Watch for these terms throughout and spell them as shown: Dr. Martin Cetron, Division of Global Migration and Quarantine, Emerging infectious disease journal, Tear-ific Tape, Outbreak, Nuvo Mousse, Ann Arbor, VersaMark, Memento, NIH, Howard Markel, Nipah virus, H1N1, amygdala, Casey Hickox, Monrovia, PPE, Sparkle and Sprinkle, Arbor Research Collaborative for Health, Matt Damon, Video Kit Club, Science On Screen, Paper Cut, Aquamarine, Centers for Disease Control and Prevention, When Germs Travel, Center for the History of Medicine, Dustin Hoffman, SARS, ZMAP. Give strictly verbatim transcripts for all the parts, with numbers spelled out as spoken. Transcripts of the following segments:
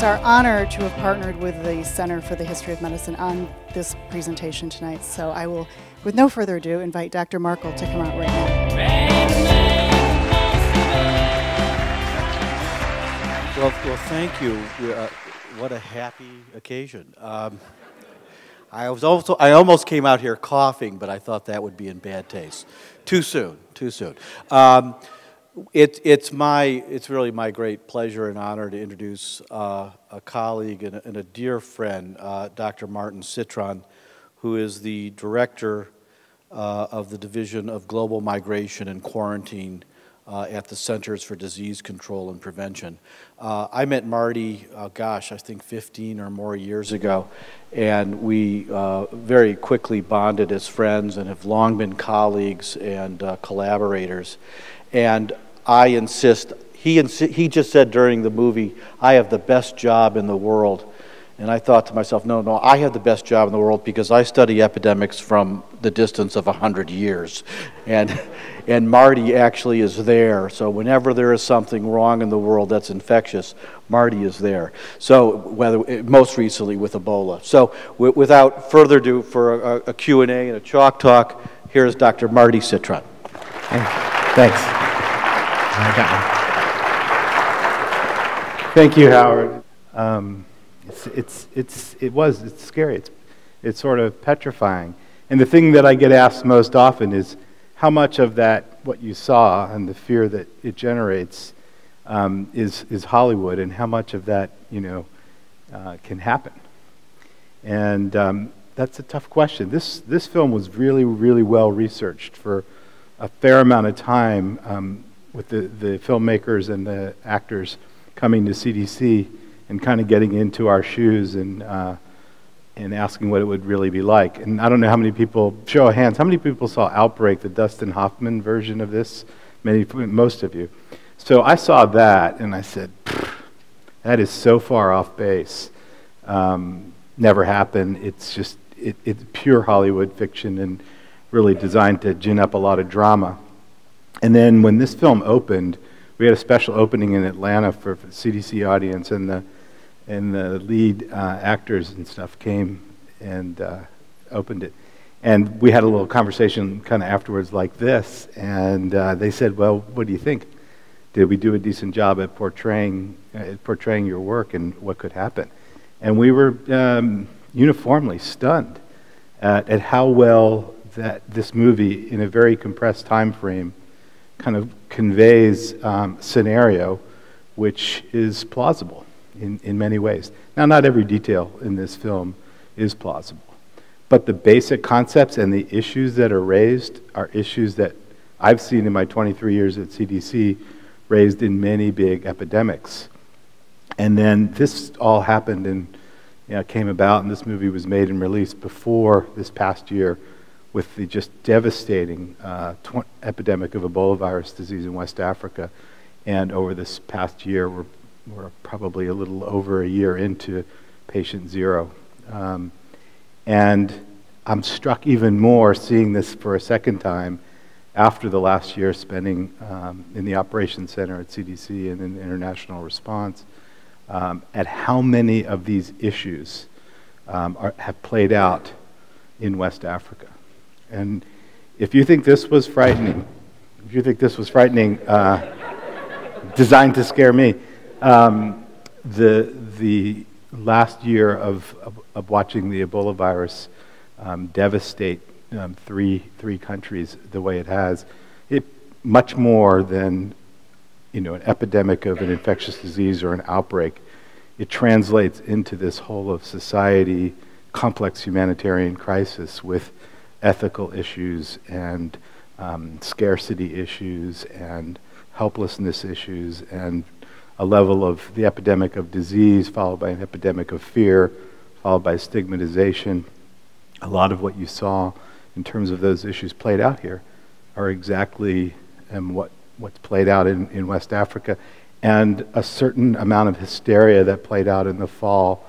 It's our honor to have partnered with the Center for the History of Medicine on this presentation tonight, so I will, with no further ado, invite Doctor Markel to come out right now. Well, well thank you. Uh, what a happy occasion. Um, I, was also, I almost came out here coughing, but I thought that would be in bad taste. Too soon, too soon. Um, It, it's, my, it's really my great pleasure and honor to introduce uh, a colleague and a, and a dear friend, uh, Doctor Martin Cetron, who is the director uh, of the Division of Global Migration and Quarantine uh, at the Centers for Disease Control and Prevention. Uh, I met Marty, uh, gosh, I think fifteen or more years ago, and we uh, very quickly bonded as friends and have long been colleagues and uh, collaborators. And I insist, he, insi he just said during the movie, I have the best job in the world. And I thought to myself, no, no, I have the best job in the world because I study epidemics from the distance of a hundred years. And, and Marty actually is there. So whenever there is something wrong in the world that's infectious, Marty is there. So whether, most recently with Ebola. So w without further ado, for a, a Q and A and a chalk talk, here's Doctor Marty Cetron. Thanks. Thank you, Howard. Um, it's, it's, it's, it was, it's scary. It's, it's sort of petrifying. And the thing that I get asked most often is how much of that, what you saw and the fear that it generates um, is, is Hollywood, and how much of that, you know, uh, can happen. And um, that's a tough question. This, this film was really, really well researched for a fair amount of time. Um, with the, the filmmakers and the actors coming to C D C and kind of getting into our shoes and, uh, and asking what it would really be like. And I don't know how many people, show of hands, how many people saw Outbreak, the Dustin Hoffman version of this? Many, most of you. So I saw that and I said, that is so far off base. Um, never happened. It's just, it, it's pure Hollywood fiction and really designed to gin up a lot of drama. And then when this film opened, we had a special opening in Atlanta for, for the C D C audience, and the, and the lead uh, actors and stuff came and uh, opened it. And we had a little conversation kind of afterwards like this, and uh, they said, well, what do you think? Did we do a decent job at portraying, uh, portraying your work and what could happen? And we were um, uniformly stunned at, at how well that this movie, in a very compressed time frame, kind of conveys um, scenario which is plausible in, in many ways. Now, not every detail in this film is plausible, but the basic concepts and the issues that are raised are issues that I've seen in my twenty-three years at C D C raised in many big epidemics. And then this all happened and, you know, came about, and this movie was made and released before this past year, with the just devastating uh, epidemic of Ebola virus disease in West Africa. And over this past year, we're, we're probably a little over a year into patient zero. Um, and I'm struck even more seeing this for a second time after the last year spending um, in the operations center at C D C and in the international response, um, at how many of these issues um, are, have played out in West Africa. And if you think this was frightening, if you think this was frightening, uh, designed to scare me, um, the, the last year of, of, of watching the Ebola virus um, devastate um, three, three countries the way it has, it, much more than, you know, an epidemic of an infectious disease or an outbreak, it translates into this whole of society, complex humanitarian crisis with ethical issues and um, scarcity issues and helplessness issues and a level of the epidemic of disease followed by an epidemic of fear followed by stigmatization. A lot of what you saw in terms of those issues played out here are exactly um, what, what's played out in, in West Africa, and a certain amount of hysteria that played out in the fall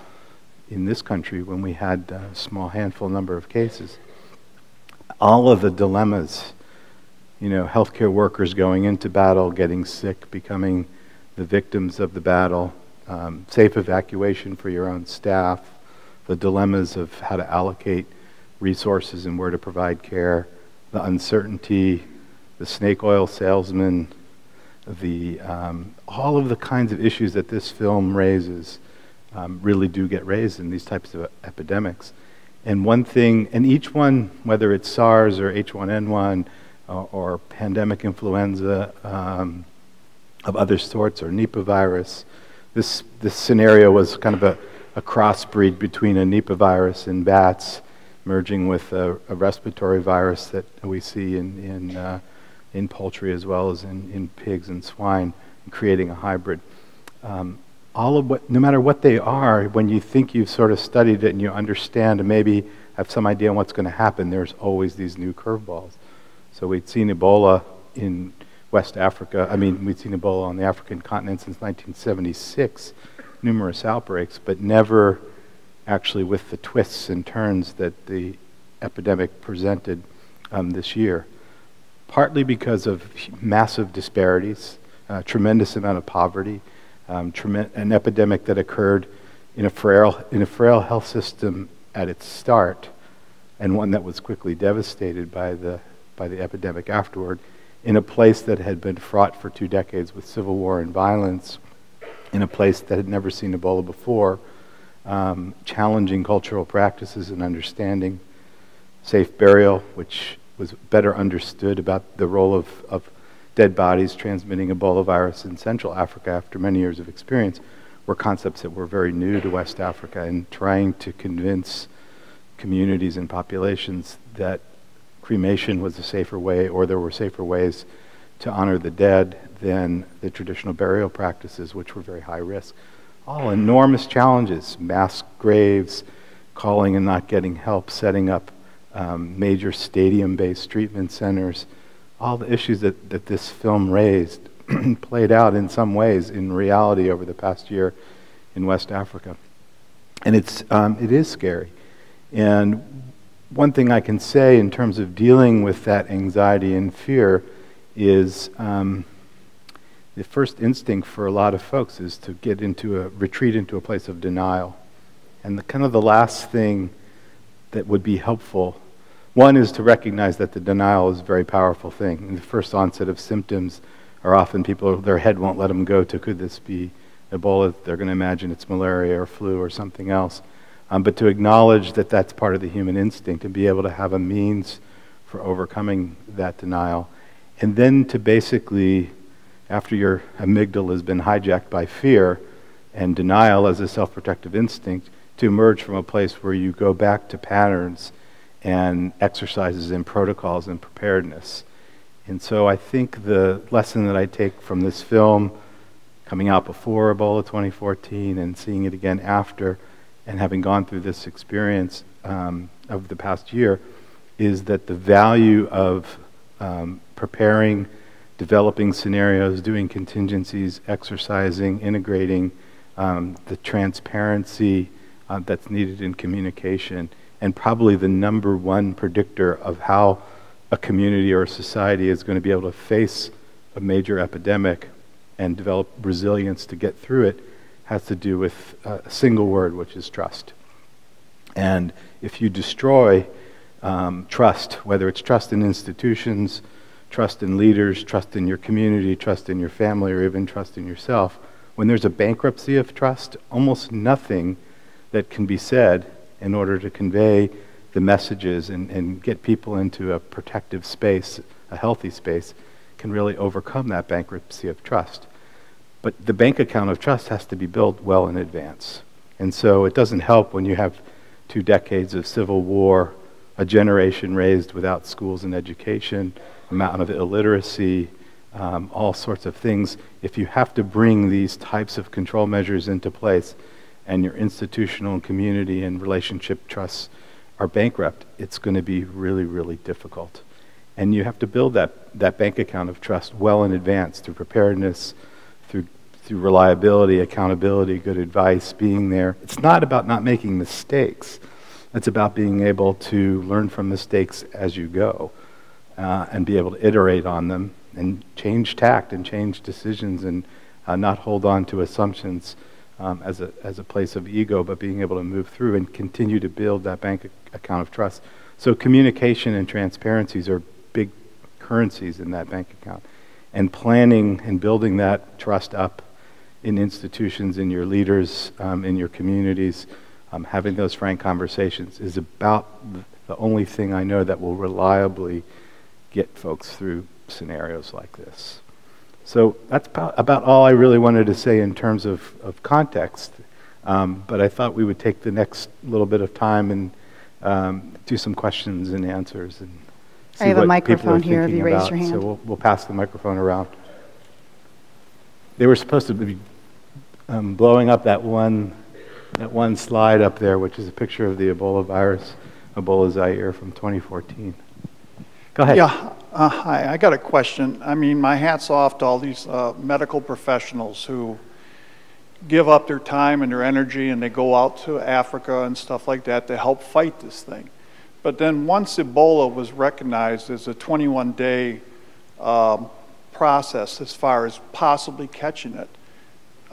in this country when we had a small handful number of cases. All of the dilemmas, you know, healthcare workers going into battle, getting sick, becoming the victims of the battle, um, safe evacuation for your own staff, the dilemmas of how to allocate resources and where to provide care, the uncertainty, the snake oil salesman, the, um, all of the kinds of issues that this film raises um, really do get raised in these types of epidemics. And one thing, and each one, whether it's SARS or H one N one uh, or pandemic influenza um, of other sorts or Nipah virus, this, this scenario was kind of a, a crossbreed between a Nipah virus in bats merging with a, a respiratory virus that we see in, in, uh, in poultry as well as in, in pigs and swine, and creating a hybrid. Um, all of what, no matter what they are, when you think you've sort of studied it and you understand and maybe have some idea on what's going to happen, there's always these new curveballs. So we'd seen Ebola in West Africa, I mean, we'd seen Ebola on the African continent since nineteen seventy-six, numerous outbreaks, but never actually with the twists and turns that the epidemic presented um, this year. Partly because of massive disparities, a tremendous amount of poverty, um, an epidemic that occurred in a, frail, in a frail health system at its start, and one that was quickly devastated by the, by the epidemic afterward, in a place that had been fraught for two decades with civil war and violence, in a place that had never seen Ebola before, Um, challenging cultural practices and understanding, safe burial, which was better understood about the role of, of dead bodies transmitting Ebola virus in Central Africa after many years of experience, were concepts that were very new to West Africa, and trying to convince communities and populations that cremation was a safer way, or there were safer ways to honor the dead than the traditional burial practices, which were very high risk. All enormous challenges, mass graves, calling and not getting help, setting up um, major stadium-based treatment centers, all the issues that, that this film raised played out in some ways in reality over the past year in West Africa. And it's, um, it is scary. And one thing I can say in terms of dealing with that anxiety and fear is um, the first instinct for a lot of folks is to get into a retreat into a place of denial. And the kind of the last thing that would be helpful, one is to recognize that the denial is a very powerful thing. And the first onset of symptoms are often people, their head won't let them go to could this be Ebola? They're going to imagine it's malaria or flu or something else. Um, but to acknowledge that that's part of the human instinct and be able to have a means for overcoming that denial. And then to basically, after your amygdala has been hijacked by fear and denial as a self-protective instinct, to emerge from a place where you go back to patterns and exercises and protocols and preparedness. And so I think the lesson that I take from this film, coming out before Ebola twenty fourteen and seeing it again after, and having gone through this experience um, of the past year, is that the value of um, preparing, developing scenarios, doing contingencies, exercising, integrating um, the transparency uh, that's needed in communication, and probably the number one predictor of how a community or a society is going to be able to face a major epidemic and develop resilience to get through it, has to do with a single word, which is trust. And if you destroy um, trust, whether it's trust in institutions, trust in leaders, trust in your community, trust in your family, or even trust in yourself. When there's a bankruptcy of trust, almost nothing that can be said in order to convey the messages and, and get people into a protective space, a healthy space, can really overcome that bankruptcy of trust. But the bank account of trust has to be built well in advance. And so it doesn't help when you have two decades of civil war, a generation raised without schools and education, amount of illiteracy, um, all sorts of things. If you have to bring these types of control measures into place and your institutional and community and relationship trusts are bankrupt, it's going to be really, really difficult. And you have to build that, that bank account of trust well in advance through preparedness, through, through reliability, accountability, good advice, being there. It's not about not making mistakes. It's about being able to learn from mistakes as you go. Uh, and be able to iterate on them and change tact and change decisions and uh, not hold on to assumptions um, as a as a place of ego, but being able to move through and continue to build that bank account of trust. So communication and transparencies are big currencies in that bank account, and planning and building that trust up in institutions, in your leaders, um, in your communities, um, having those frank conversations is about the only thing I know that will reliably get folks through scenarios like this. So that's about all I really wanted to say in terms of, of context, um, but I thought we would take the next little bit of time and um, do some questions and answers. And see I have what a microphone here if you raise about. your hand. So we'll, we'll pass the microphone around. They were supposed to be um, blowing up that one, that one slide up there, which is a picture of the Ebola virus, Ebola Zaire from twenty fourteen. Go ahead. Yeah, uh, hi, I got a question. I mean, my hat's off to all these uh, medical professionals who give up their time and their energy and they go out to Africa and stuff like that to help fight this thing. But then once Ebola was recognized as a twenty-one day um, process as far as possibly catching it,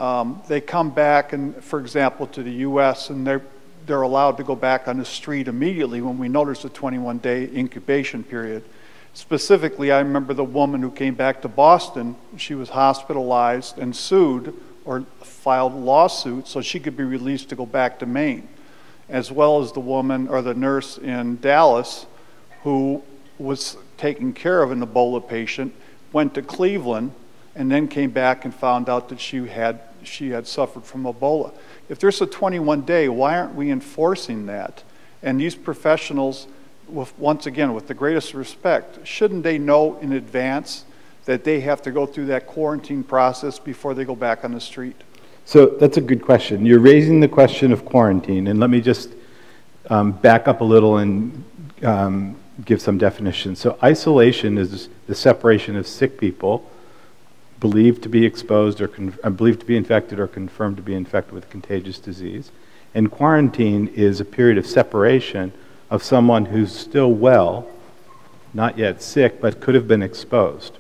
um, they come back and, for example, to the U S and they're they're allowed to go back on the street immediately when we notice a twenty-one day incubation period. Specifically, I remember the woman who came back to Boston. She was hospitalized and sued or filed lawsuits so she could be released to go back to Maine, as well as the woman or the nurse in Dallas who was taking care of an Ebola patient, went to Cleveland, and then came back and found out that she had she had suffered from Ebola. If there's a twenty-one day, why aren't we enforcing that? And these professionals, with, once again, with the greatest respect, shouldn't they know in advance that they have to go through that quarantine process before they go back on the street? So that's a good question. You're raising the question of quarantine, and let me just um, back up a little and um, give some definitions. So isolation is the separation of sick people believed to be exposed or con believed to be infected or confirmed to be infected with contagious disease. And quarantine is a period of separation of someone who's still well, not yet sick, but could have been exposed.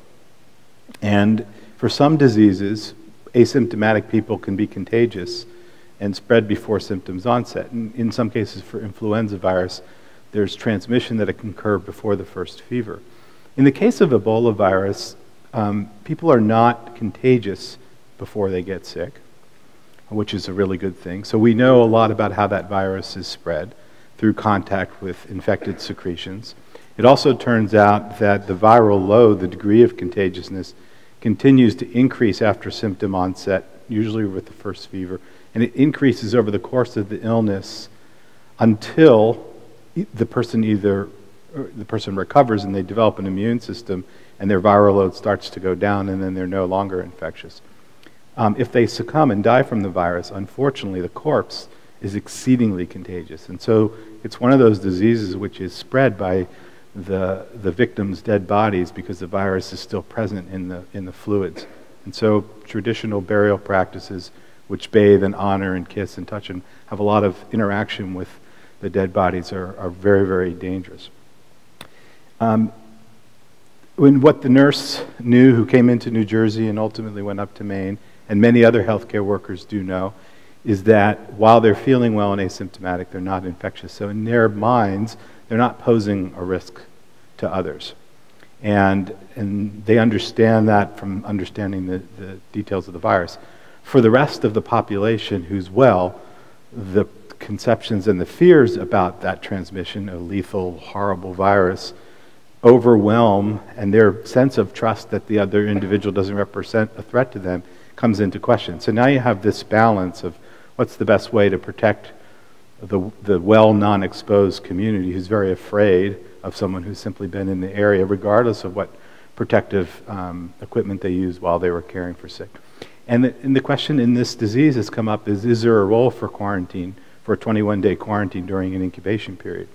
And for some diseases, asymptomatic people can be contagious and spread before symptoms onset. And in some cases for influenza virus, there's transmission that can occur before the first fever. In the case of Ebola virus, Um, people are not contagious before they get sick, which is a really good thing. So we know a lot about how that virus is spread through contact with infected secretions. It also turns out that the viral load, the degree of contagiousness, continues to increase after symptom onset, usually with the first fever, and it increases over the course of the illness until the person either the person recovers and they develop an immune system and their viral load starts to go down, and then they're no longer infectious. Um, if they succumb and die from the virus, unfortunately, the corpse is exceedingly contagious. And so it's one of those diseases which is spread by the, the victim's dead bodies because the virus is still present in the, in the fluids. And so traditional burial practices, which bathe and honor and kiss and touch and have a lot of interaction with the dead bodies, are, are very, very dangerous. Um, When what the nurse knew who came into New Jersey and ultimately went up to Maine, and many other healthcare workers do know, is that while they're feeling well and asymptomatic, they're not infectious. So in their minds, they're not posing a risk to others. And, and they understand that from understanding the, the details of the virus. For the rest of the population who's well, the conceptions and the fears about that transmission, a lethal, horrible virus, overwhelm, and their sense of trust that the other individual doesn't represent a threat to them comes into question. So now you have this balance of what's the best way to protect the, the well, non-exposed community who's very afraid of someone who's simply been in the area, regardless of what protective um, equipment they used while they were caring for sick. And the, and the question in this disease has come up is, is there a role for quarantine, for a twenty-one day quarantine during an incubation period?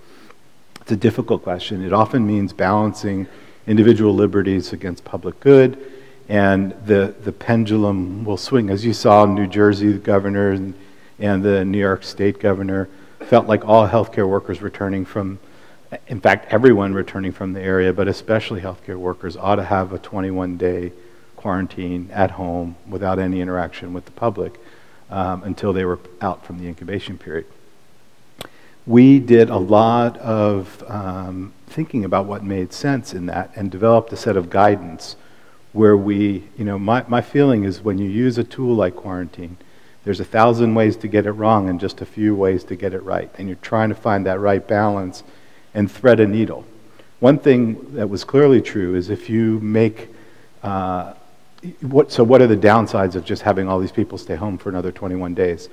It's a difficult question. It often means balancing individual liberties against public good, and the, the pendulum will swing. As you saw, New Jersey governor and, and the New York State governor felt like all healthcare workers returning from, in fact, everyone returning from the area, but especially healthcare workers, ought to have a twenty-one day quarantine at home without any interaction with the public. um, until they were out from the incubation period. We did a lot of um, thinking about what made sense in that and developed a set of guidance where we, you know, my, my feeling is when you use a tool like quarantine, there's a thousand ways to get it wrong and just a few ways to get it right. And you're trying to find that right balance and thread a needle. One thing that was clearly true is if you make, uh, what, so what are the downsides of just having all these people stay home for another twenty-one days?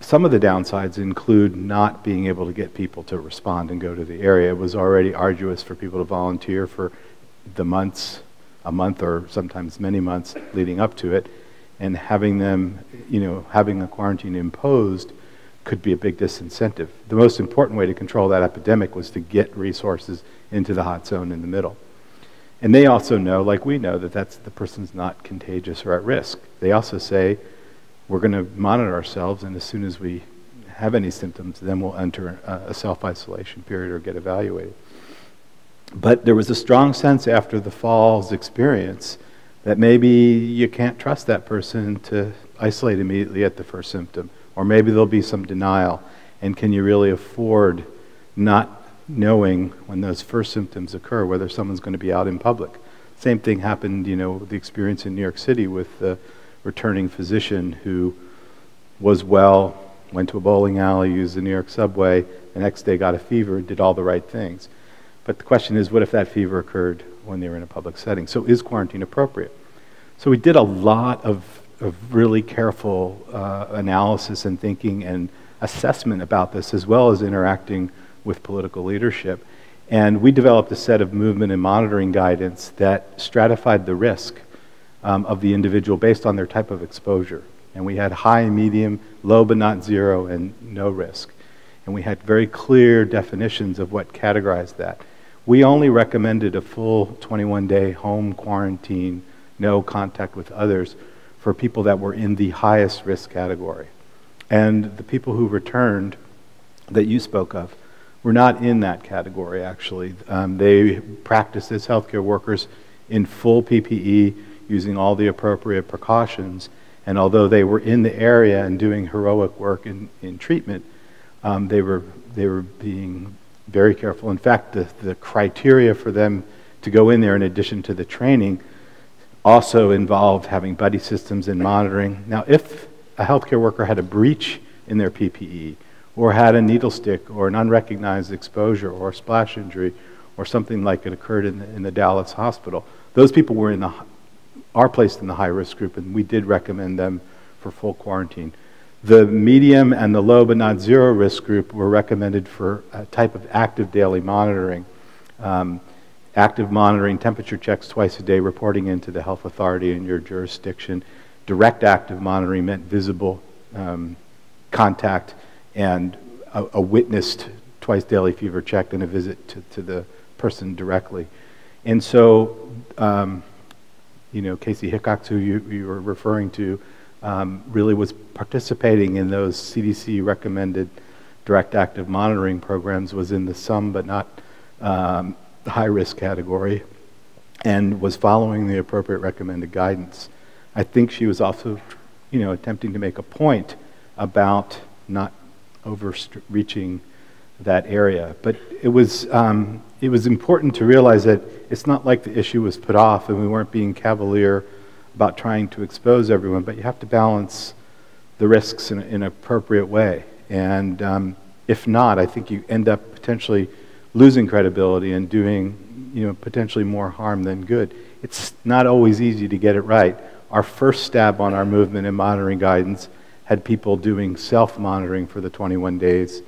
Some of the downsides include not being able to get people to respond and go to the area. It was already arduous for people to volunteer for the months, a month or sometimes many months leading up to it. And having them, you know, having a quarantine imposed could be a big disincentive. The most important way to control that epidemic was to get resources into the hot zone in the middle. And they also know, like we know, that that's, the person's not contagious or at risk. They also say, we're going to monitor ourselves, and as soon as we have any symptoms, then we'll enter a, a self-isolation period or get evaluated. But there was a strong sense after the fall's experience that maybe you can't trust that person to isolate immediately at the first symptom, or maybe there'll be some denial, and can you really afford not knowing when those first symptoms occur whether someone's going to be out in public? Same thing happened, you know, the experience in New York City with the returning physician who was well, went to a bowling alley, used the New York subway, the next day got a fever, did all the right things. But the question is, what if that fever occurred when they were in a public setting? So is quarantine appropriate? So we did a lot of, of really careful uh, analysis and thinking and assessment about this, as well as interacting with political leadership. And we developed a set of movement and monitoring guidance that stratified the risk um, of the individual based on their type of exposure. And we had high, medium, low but not zero, and no risk. And we had very clear definitions of what categorized that. We only recommended a full twenty-one day home quarantine, no contact with others, for people that were in the highest risk category. And the people who returned that you spoke of were not in that category, actually. Um, they practiced as healthcare workers in full P P E, using all the appropriate precautions. And although they were in the area and doing heroic work in, in treatment, um, they were, they were being very careful. In fact, the, the criteria for them to go in there, in addition to the training, also involved having buddy systems and monitoring. Now, if a healthcare worker had a breach in their P P E, or had a needle stick, or an unrecognized exposure, or a splash injury, or something like it occurred in the, in the Dallas hospital, those people were in the, are placed in the high-risk group, and we did recommend them for full quarantine. The medium and the low but not zero risk group were recommended for a type of active daily monitoring. Um, active monitoring, temperature checks twice a day, reporting into the health authority in your jurisdiction. Direct active monitoring meant visible um, contact and a, a witnessed twice daily fever check and a visit to, to the person directly. And so, um, you know, Casey Hickox, who you, you were referring to, Um, really was participating in those C D C recommended direct active monitoring programs, was in the some but not um, high risk category, and was following the appropriate recommended guidance. I think she was also, you know, attempting to make a point about not overreaching that area. But it was, um, it was important to realize that it's not like the issue was put off and we weren't being cavalier about trying to expose everyone, but you have to balance the risks in, in an appropriate way. And um, if not, I think you end up potentially losing credibility and doing, you know, potentially more harm than good. It's not always easy to get it right. Our first stab on our movement and monitoring guidance had people doing self-monitoring for the twenty-one days,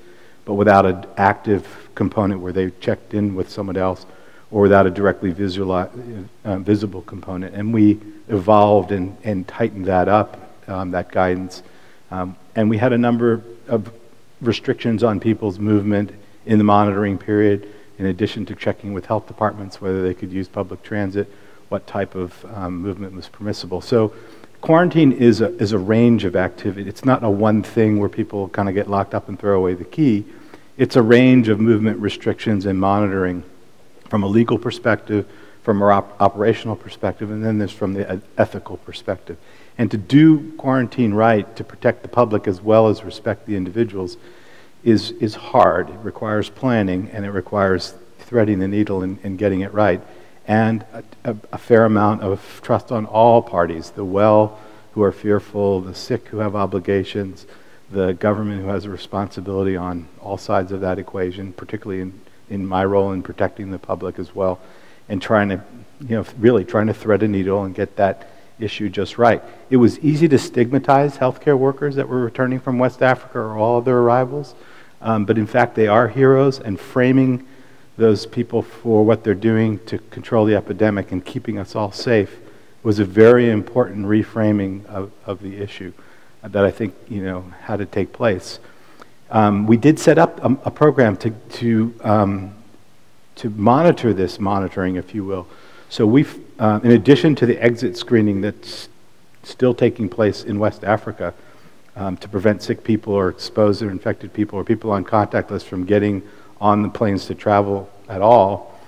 but without an active component where they checked in with someone else, or without a directly visual, uh, visible component. And we evolved and, and tightened that up, um, that guidance. Um, and we had a number of restrictions on people's movement in the monitoring period, in addition to checking with health departments whether they could use public transit, what type of um, movement was permissible. So quarantine is a, is a range of activity. It's not a one thing where people kind of get locked up and throw away the key. It's a range of movement restrictions and monitoring from a legal perspective, from our op operational perspective, and then there's from the ethical perspective. And to do quarantine right, to protect the public as well as respect the individuals, is, is hard. It requires planning, and it requires threading the needle and, and getting it right, and a, a, a fair amount of trust on all parties, the well who are fearful, the sick who have obligations, the government who has a responsibility on all sides of that equation, particularly in, in my role in protecting the public as well. And trying to, you know, really trying to thread a needle and get that issue just right. It was easy to stigmatize healthcare workers that were returning from West Africa or all other arrivals, um, but in fact they are heroes, and framing those people for what they're doing to control the epidemic and keeping us all safe was a very important reframing of, of the issue that I think, you know, had to take place. Um, we did set up a, a program to, to um, to monitor this monitoring, if you will. So we've, uh, in addition to the exit screening that's still taking place in West Africa um, to prevent sick people or exposed or infected people or people on contact lists from getting on the planes to travel at all,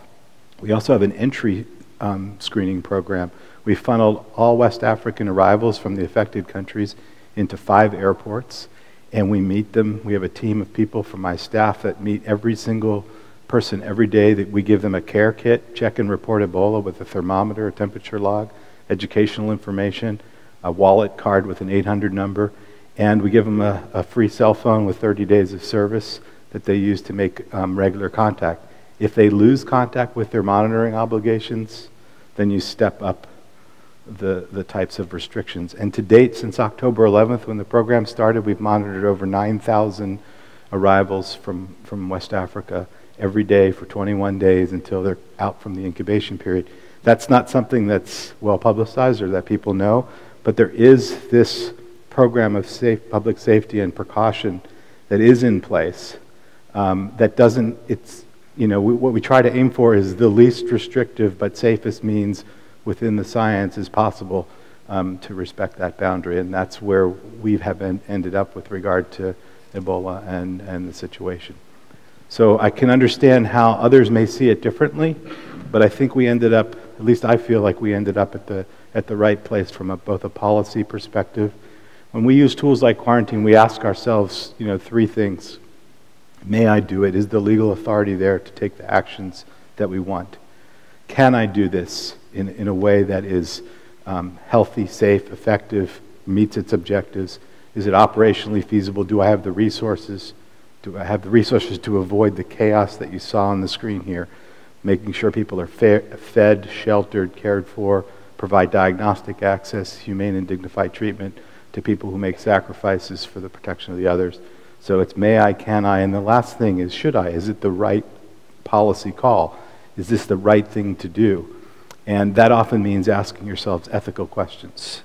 we also have an entry um, screening program. We funneled all West African arrivals from the affected countries into five airports, and we meet them. We have a team of people from my staff that meet every single person every day. That we give them a care kit, check and report Ebola with a thermometer, a temperature log, educational information, a wallet card with an eight hundred number, and we give them a, a free cell phone with thirty days of service that they use to make um, regular contact. If they lose contact with their monitoring obligations, then you step up the, the types of restrictions. And to date, since October eleventh, when the program started, we've monitored over nine thousand arrivals from, from West Africa every day for twenty-one days until they're out from the incubation period. That's not something that's well publicized or that people know, but there is this program of safe public safety and precaution that is in place. Um, that doesn't, it's, you know, we, what we try to aim for is the least restrictive but safest means within the science as possible um, to respect that boundary. And that's where we have en ended up with regard to Ebola and, and the situation. So I can understand how others may see it differently, but I think we ended up, at least I feel like we ended up at the, at the right place from a, both a policy perspective. When we use tools like quarantine, we ask ourselves, you know, three things. May I do it? Is the legal authority there to take the actions that we want? Can I do this in, in a way that is um, healthy, safe, effective, meets its objectives? Is it operationally feasible? Do I have the resources? Do I have the resources to avoid the chaos that you saw on the screen here? Making sure people are fed, sheltered, cared for, provide diagnostic access, humane and dignified treatment to people who make sacrifices for the protection of the others. So it's may I, can I, and the last thing is should I? Is it the right policy call? Is this the right thing to do? And that often means asking yourselves ethical questions.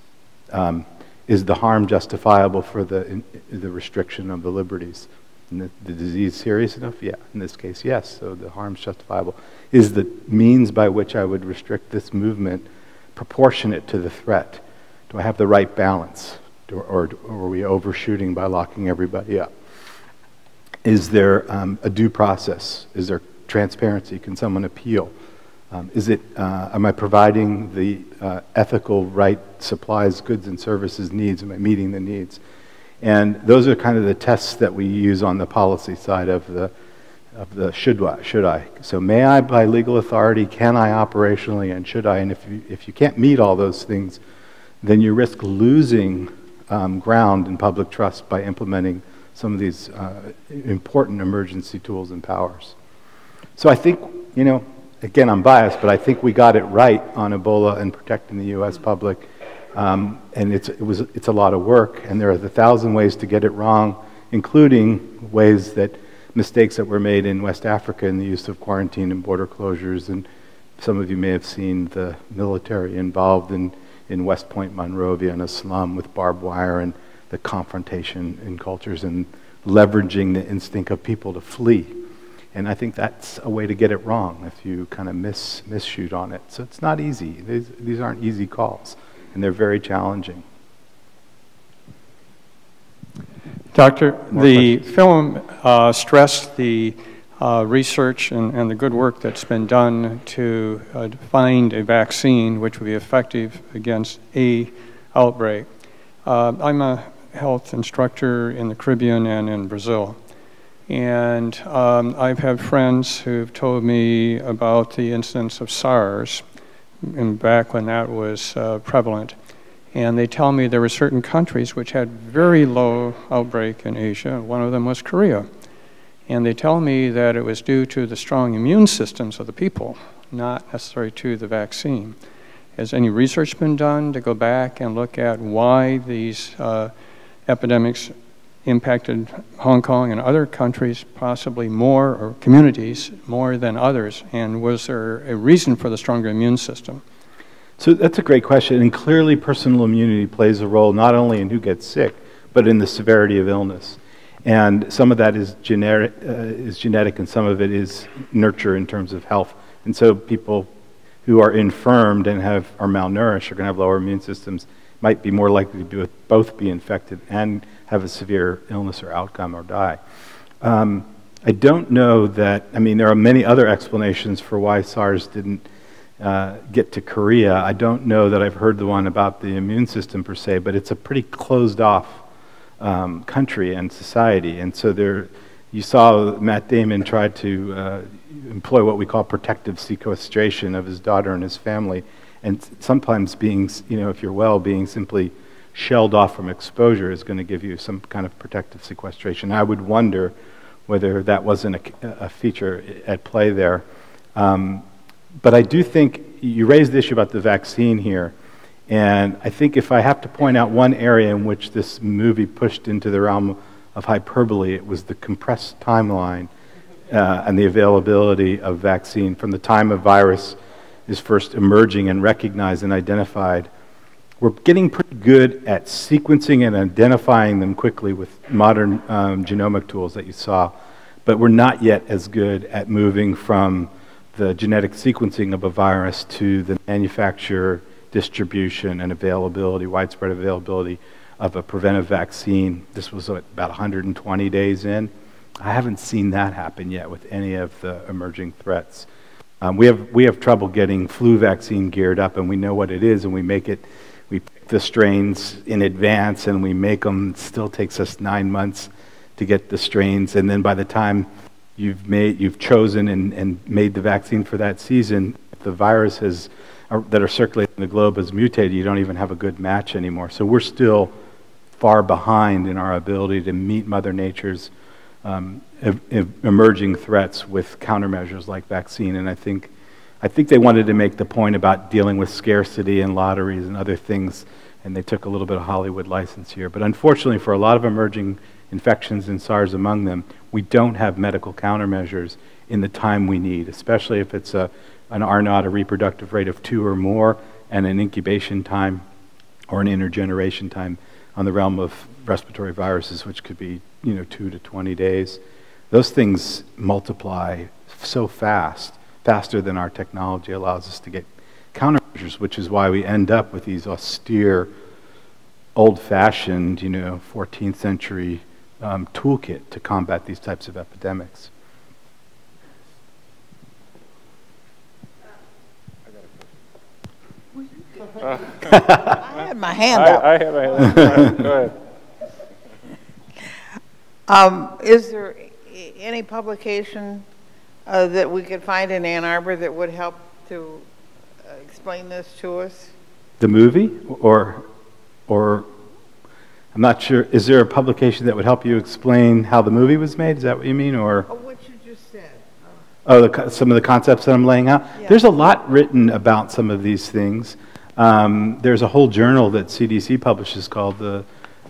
Um, is the harm justifiable for the, in, the restriction of the liberties? The, the disease serious enough? Yeah, in this case, yes, so the harm's justifiable. Is the means by which I would restrict this movement proportionate to the threat? Do I have the right balance? Do, or, or are we overshooting by locking everybody up? Is there um, a due process? Is there transparency? Can someone appeal? Um, is it, uh, am I providing the uh, ethical right supplies, goods and services needs? Am I meeting the needs? And those are kind of the tests that we use on the policy side of the, of the should I, should I. So may I by legal authority, can I operationally, and should I? And if you, if you can't meet all those things, then you risk losing um, ground in public trust by implementing some of these uh, important emergency tools and powers. So I think, you know, again, I'm biased, but I think we got it right on Ebola and protecting the U S public. Um, and it's, it was, it's a lot of work, and there are a thousand ways to get it wrong, including ways that mistakes that were made in West Africa in the use of quarantine and border closures. And some of you may have seen the military involved in, in West Point, Monrovia, in a slum with barbed wire and the confrontation in cultures and leveraging the instinct of people to flee. And I think that's a way to get it wrong if you kind of miss, misshoot on it. So it's not easy. These, these aren't easy calls, and they're very challenging. Doctor, the film uh, stressed the uh, research and, and the good work that's been done to uh, find a vaccine which would be effective against a outbreak. Uh, I'm a health instructor in the Caribbean and in Brazil. And um, I've had friends who've told me about the incidence of SARS and back when that was uh, prevalent. And they tell me there were certain countries which had very low outbreak in Asia. One of them was Korea. And they tell me that it was due to the strong immune systems of the people, not necessarily to the vaccine. Has any research been done to go back and look at why these uh, epidemics impacted Hong Kong and other countries, possibly more, or communities, more than others? And was there a reason for the stronger immune system? So that's a great question. And clearly personal immunity plays a role not only in who gets sick, but in the severity of illness. And some of that is generic, uh, is genetic, and some of it is nurture in terms of health. And so people who are infirmed and have, are malnourished are going to have lower immune systems, might be more likely to both be infected and have a severe illness or outcome or die. Um, I don't know that, I mean, there are many other explanations for why SARS didn't uh, get to Korea. I don't know that I've heard the one about the immune system per se, but it's a pretty closed off um, country and society. And so there, you saw Matt Damon try to uh, employ what we call protective sequestration of his daughter and his family. And sometimes being, you know, if you're well, being simply shelled off from exposure is going to give you some kind of protective sequestration. I would wonder whether that wasn't a, a feature at play there. Um, but I do think you raised the issue about the vaccine here. And I think if I have to point out one area in which this movie pushed into the realm of hyperbole, it was the compressed timeline uh, and the availability of vaccine from the time of virus is first emerging and recognized and identified. We're getting pretty good at sequencing and identifying them quickly with modern um, genomic tools that you saw, but we're not yet as good at moving from the genetic sequencing of a virus to the manufacture, distribution, and availability, widespread availability of a preventive vaccine. This was about one hundred twenty days in. I haven't seen that happen yet with any of the emerging threats. Um, we have we have trouble getting flu vaccine geared up, and we know what it is, and we make it, we pick the strains in advance, and we make them. It still takes us nine months to get the strains, and then by the time you've made, you've chosen and, and made the vaccine for that season, if the virus has, or, that are circulating the globe has mutated, you don't even have a good match anymore. So we're still far behind in our ability to meet Mother Nature's Um, e e emerging threats with countermeasures like vaccine. And I think, I think they wanted to make the point about dealing with scarcity and lotteries and other things, and they took a little bit of Hollywood license here. But unfortunately, for a lot of emerging infections and SARS among them, we don't have medical countermeasures in the time we need, especially if it's a, an R naught, a reproductive rate of two or more, and an incubation time or an intergeneration time on the realm of respiratory viruses, which could be, you know, two to twenty days. Those things multiply so fast, faster than our technology allows us to get countermeasures, which is why we end up with these austere, old-fashioned, you know, fourteenth century um, toolkit to combat these types of epidemics. Uh, I had my hand I, up. I had my hand up. Go ahead. Um, is there any publication uh, that we could find in Ann Arbor that would help to uh, explain this to us? The movie, or, or I'm not sure. Is there a publication that would help you explain how the movie was made? Is that what you mean, or? Oh, what you just said. Oh, the, some of the concepts that I'm laying out. Yeah. There's a lot written about some of these things. Um, there's a whole journal that C D C publishes called the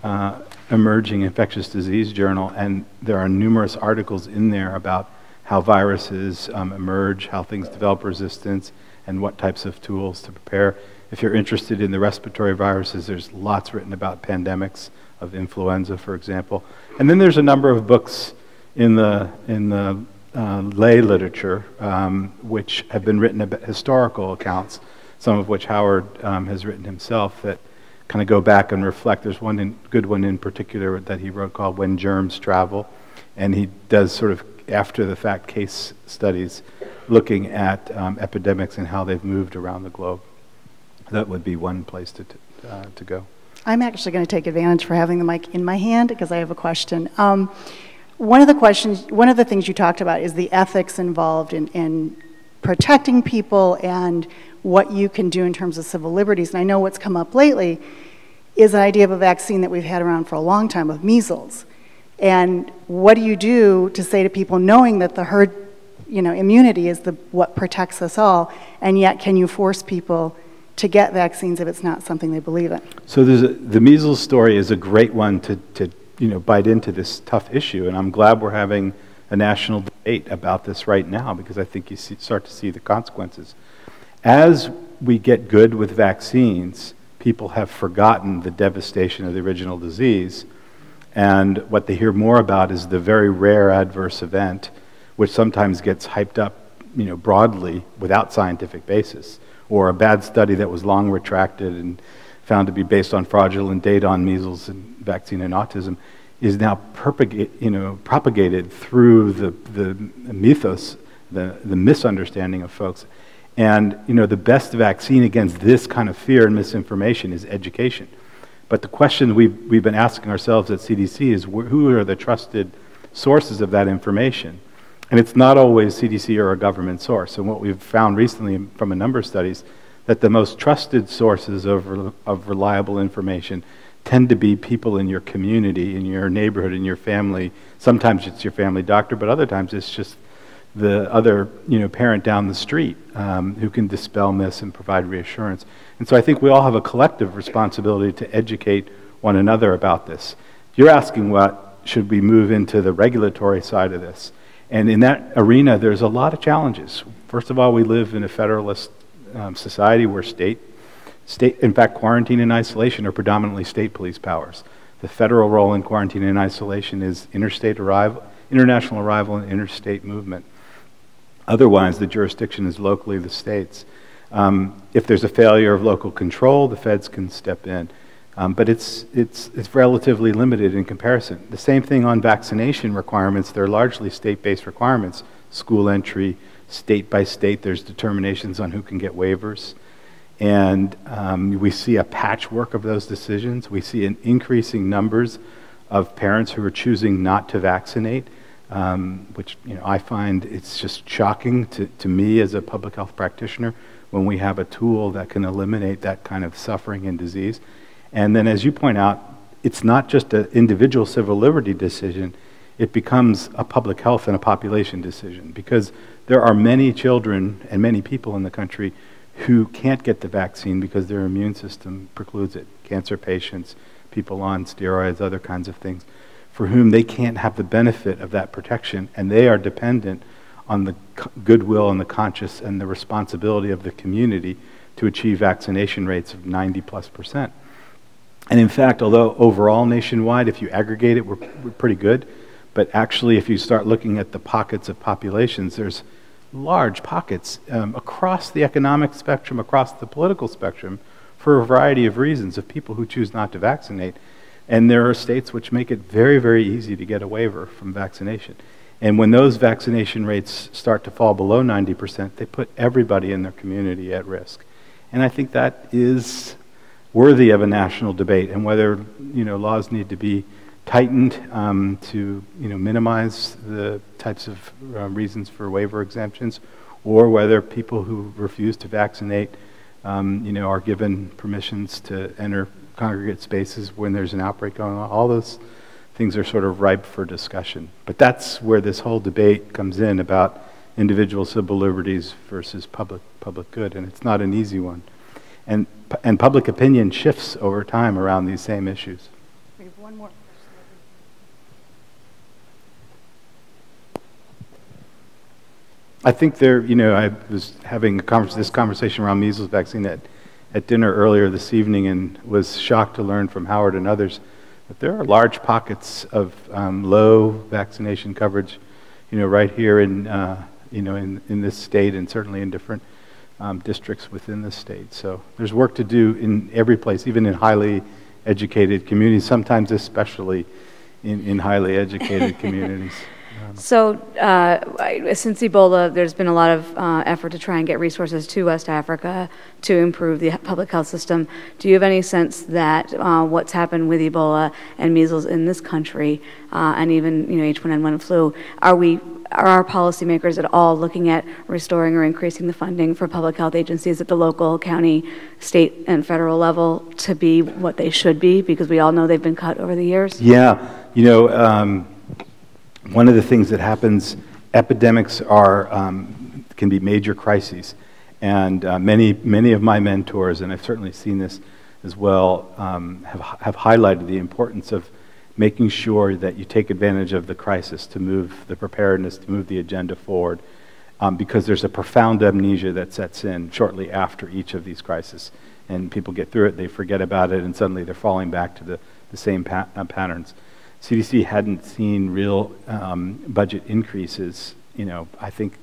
Uh, Emerging Infectious Disease Journal, and there are numerous articles in there about how viruses um, emerge, how things develop resistance, and what types of tools to prepare. If you're interested in the respiratory viruses, there's lots written about pandemics of influenza, for example. And then there's a number of books in the, in the uh, lay literature um, which have been written about historical accounts, some of which Howard um, has written himself, that kind of go back and reflect. There's one in, good one in particular that he wrote called When Germs Travel, and he does sort of after-the-fact case studies looking at um, epidemics and how they've moved around the globe. That would be one place to, t uh, to go. I'm actually going to take advantage for having the mic in my hand because I have a question. Um, one of the questions, one of the things you talked about is the ethics involved in, in protecting people and what you can do in terms of civil liberties. And I know what's come up lately is an idea of a vaccine that we've had around for a long time of measles. And what do you do to say to people knowing that the herd, you know, immunity is the what protects us all, and yet can you force people to get vaccines if it's not something they believe in? So there's a, the measles story is a great one to, to you know, bite into this tough issue, and I'm glad we're having a national debate about this right now because I think you see, start to see the consequences. As we get good with vaccines, people have forgotten the devastation of the original disease, and what they hear more about is the very rare adverse event, which sometimes gets hyped up, you know, broadly without scientific basis, or a bad study that was long retracted and found to be based on fraudulent data on measles and vaccine and autism, is now propagate, you know, propagated through the, the mythos, the, the misunderstanding of folks. And you know, the best vaccine against this kind of fear and misinformation is education. But the question we've, we've been asking ourselves at C D C is wh who are the trusted sources of that information? And it's not always C D C or a government source. And what we've found recently from a number of studies, that the most trusted sources of, re of reliable information tend to be people in your community, in your neighborhood, in your family. Sometimes it's your family doctor, but other times it's just the other, you know, parent down the street um, who can dispel myths and provide reassurance. And so I think we all have a collective responsibility to educate one another about this. You're asking what should we move into the regulatory side of this. And in that arena, there's a lot of challenges. First of all, we live in a federalist um, society where state, state, in fact, quarantine and isolation are predominantly state police powers. The federal role in quarantine and isolation is interstate arrival, international arrival and interstate movement. Otherwise, the jurisdiction is locally the states. Um, if there's a failure of local control, the feds can step in. Um, but it's, it's, it's relatively limited in comparison. The same thing on vaccination requirements. They're largely state-based requirements. School entry, state by state, there's determinations on who can get waivers. And um, we see a patchwork of those decisions. We see an increasing numbers of parents who are choosing not to vaccinate. Um, which, you know, I find it's just shocking to, to me as a public health practitioner when we have a tool that can eliminate that kind of suffering and disease. And then, as you point out, it's not just an individual civil liberty decision, it becomes a public health and a population decision, because there are many children and many people in the country who can't get the vaccine because their immune system precludes it. Cancer patients, people on steroids, other kinds of things, for whom they can't have the benefit of that protection, and they are dependent on the goodwill and the conscience and the responsibility of the community to achieve vaccination rates of ninety plus percent. And in fact, although overall nationwide, if you aggregate it, we're, we're pretty good, but actually if you start looking at the pockets of populations, there's large pockets um, across the economic spectrum, across the political spectrum, for a variety of reasons, of people who choose not to vaccinate. And there are states which make it very, very easy to get a waiver from vaccination. And when those vaccination rates start to fall below ninety percent, they put everybody in their community at risk. And I think that is worthy of a national debate, and whether, you know, laws need to be tightened um, to, you know, minimize the types of uh, reasons for waiver exemptions, or whether people who refuse to vaccinate, um, you know, are given permissions to enter congregate spaces when there's an outbreak going on. All those things are sort of ripe for discussion. But that's where this whole debate comes in about individual civil liberties versus public public good, and it's not an easy one. And, and public opinion shifts over time around these same issues. We have one more. I think there, you know, I was having a converse, this conversation around measles vaccine that at dinner earlier this evening, and was shocked to learn from Howard and others that there are large pockets of um, low vaccination coverage, you know, right here in, uh, you know, in, in this state, and certainly in different um, districts within the state. So there's work to do in every place, even in highly educated communities, sometimes especially in, in highly educated communities. Uh, Um, so uh, since Ebola, there's been a lot of uh, effort to try and get resources to West Africa to improve the public health system. Do you have any sense that uh, what's happened with Ebola and measles in this country, uh, and even you know H one N one flu, are we are our policymakers at all looking at restoring or increasing the funding for public health agencies at the local, county, state, and federal level to be what they should be? Because we all know they've been cut over the years. Yeah, you know, um, one of the things that happens, epidemics are um, can be major crises, and uh, many many of my mentors, and I've certainly seen this as well, um, have have highlighted the importance of making sure that you take advantage of the crisis to move the preparedness, to move the agenda forward, um, because there's a profound amnesia that sets in shortly after each of these crises, and people get through it, they forget about it, and suddenly they're falling back to the, the same pa uh, patterns. C D C hadn't seen real um, budget increases, you know, I think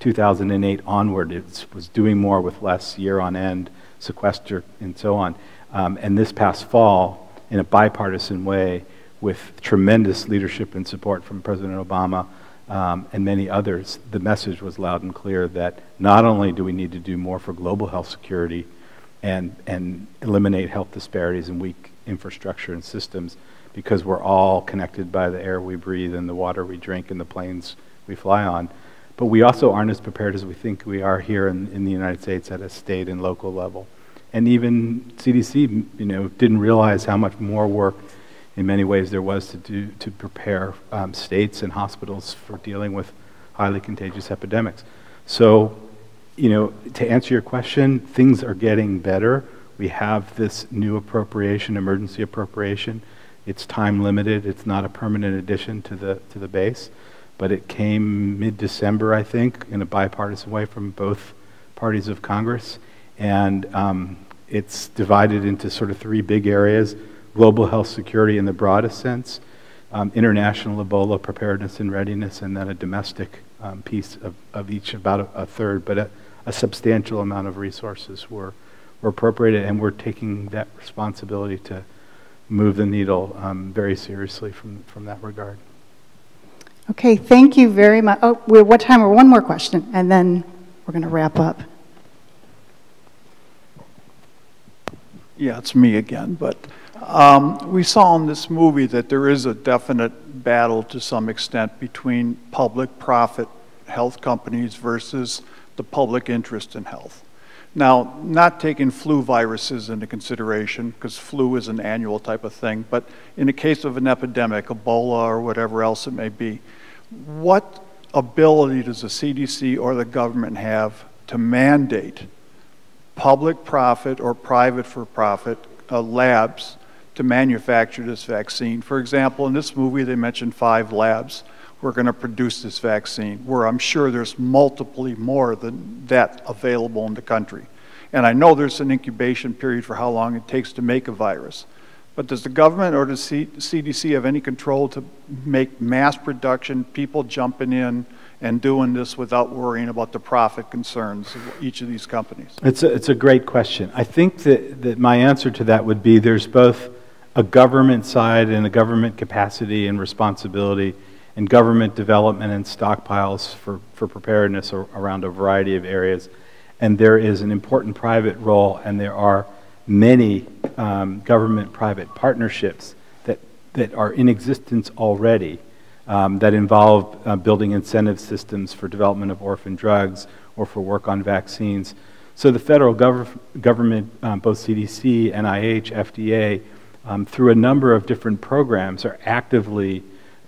two thousand eight onward. It was doing more with less year on end, sequester, and so on. Um, and this past fall, in a bipartisan way, with tremendous leadership and support from President Obama um, and many others, the message was loud and clear that not only do we need to do more for global health security and, and eliminate health disparities and weak infrastructure and systems, because we're all connected by the air we breathe and the water we drink and the planes we fly on, but we also aren't as prepared as we think we are here in, in the United States at a state and local level. And even C D C, you know, didn't realize how much more work in many ways there was to do to prepare um, states and hospitals for dealing with highly contagious epidemics. So, you know, to answer your question, things are getting better. We have this new appropriation, emergency appropriation. It's time limited. It's not a permanent addition to the to the base, but it came mid-December, I think, in a bipartisan way from both parties of Congress, and um, it's divided into sort of three big areas: global health security in the broadest sense, um, international Ebola preparedness and readiness, and then a domestic um, piece of, of each, about a, a third, but a, a substantial amount of resources were, were appropriated, and we're taking that responsibility to move the needle um, very seriously from, from that regard. Okay, thank you very much. Oh, we're what time? We're one more question, and then we're going to wrap up. Yeah, it's me again, but Um, we saw in this movie that there is a definite battle to some extent between public profit health companies versus the public interest in health. Now, not taking flu viruses into consideration, because flu is an annual type of thing, but in the case of an epidemic, Ebola or whatever else it may be, what ability does the C D C or the government have to mandate public profit or private for profit uh, labs to manufacture this vaccine? For example, in this movie they mentioned five labs we're going to produce this vaccine, where I'm sure there's multiply more than that available in the country. And I know there's an incubation period for how long it takes to make a virus. But does the government or does the C D C have any control to make mass production, people jumping in and doing this without worrying about the profit concerns of each of these companies? It's a, it's a great question. I think that, that my answer to that would be there's both a government side and a government capacity and responsibility and government development and stockpiles for, for preparedness or, around a variety of areas. And there is an important private role, and there are many um, government-private partnerships that, that are in existence already um, that involve uh, building incentive systems for development of orphan drugs or for work on vaccines. So the federal gov government, um, both C D C, N I H, F D A, Um, through a number of different programs are actively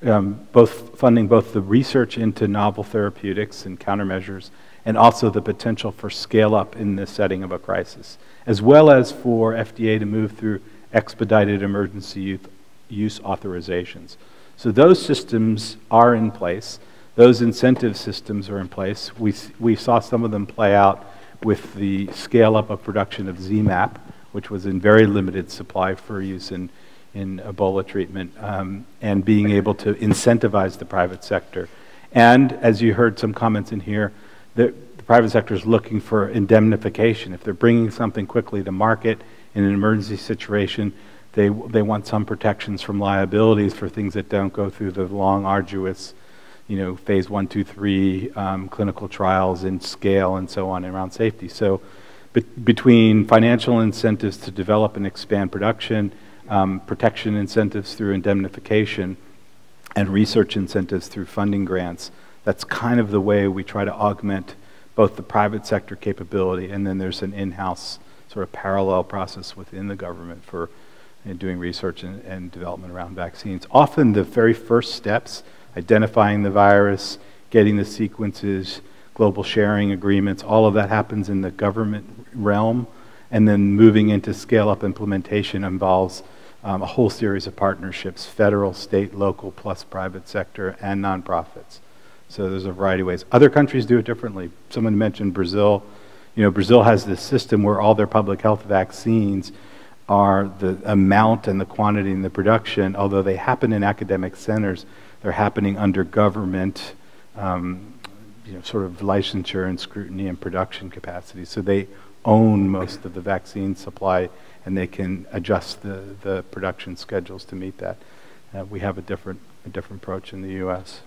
um, both funding both the research into novel therapeutics and countermeasures and also the potential for scale up in the setting of a crisis, as well as for F D A to move through expedited emergency use authorizations. So those systems are in place. Those incentive systems are in place. We, we saw some of them play out with the scale up of production of Z MAP, which was in very limited supply for use in, in Ebola treatment, um, and being able to incentivize the private sector. And as you heard some comments in here, the, the private sector is looking for indemnification. If they're bringing something quickly to market in an emergency situation, they, they want some protections from liabilities for things that don't go through the long, arduous you know, phase one, two, three um, clinical trials in scale and so on around safety. So be between financial incentives to develop and expand production, um, protection incentives through indemnification, and research incentives through funding grants, that's kind of the way we try to augment both the private sector capability, and then there's an in-house sort of parallel process within the government for you know, doing research and, and development around vaccines. Often the very first steps, identifying the virus, getting the sequences, global sharing agreements, all of that happens in the government realm, and then moving into scale-up implementation involves um, a whole series of partnerships, federal, state, local, plus private sector, and nonprofits. So there's a variety of ways. Other countries do it differently. Someone mentioned Brazil. You know, Brazil has this system where all their public health vaccines are the amount and the quantity and the production, although they happen in academic centers, they're happening under government um, you know, sort of licensure and scrutiny and production capacity. So they own most of the vaccine supply and they can adjust the, the production schedules to meet that. Uh, we have a different, a different approach in the U S.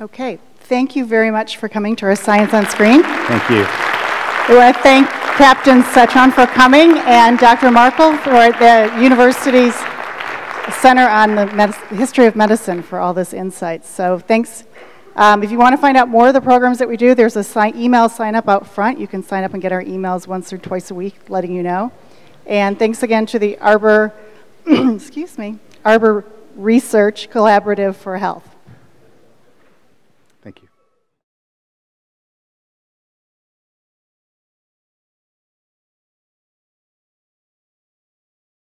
Okay, thank you very much for coming to our Science on Screen. Thank you. We want to thank Captain Cetron for coming and Doctor Markel for the university's Center on the Medi History of Medicine for all this insight. So thanks. Um, if you want to find out more of the programs that we do, there's a sign email sign up out front. You can sign up and get our emails once or twice a week letting you know. And thanks again to the Arbor, excuse me, Arbor Research Collaborative for Health.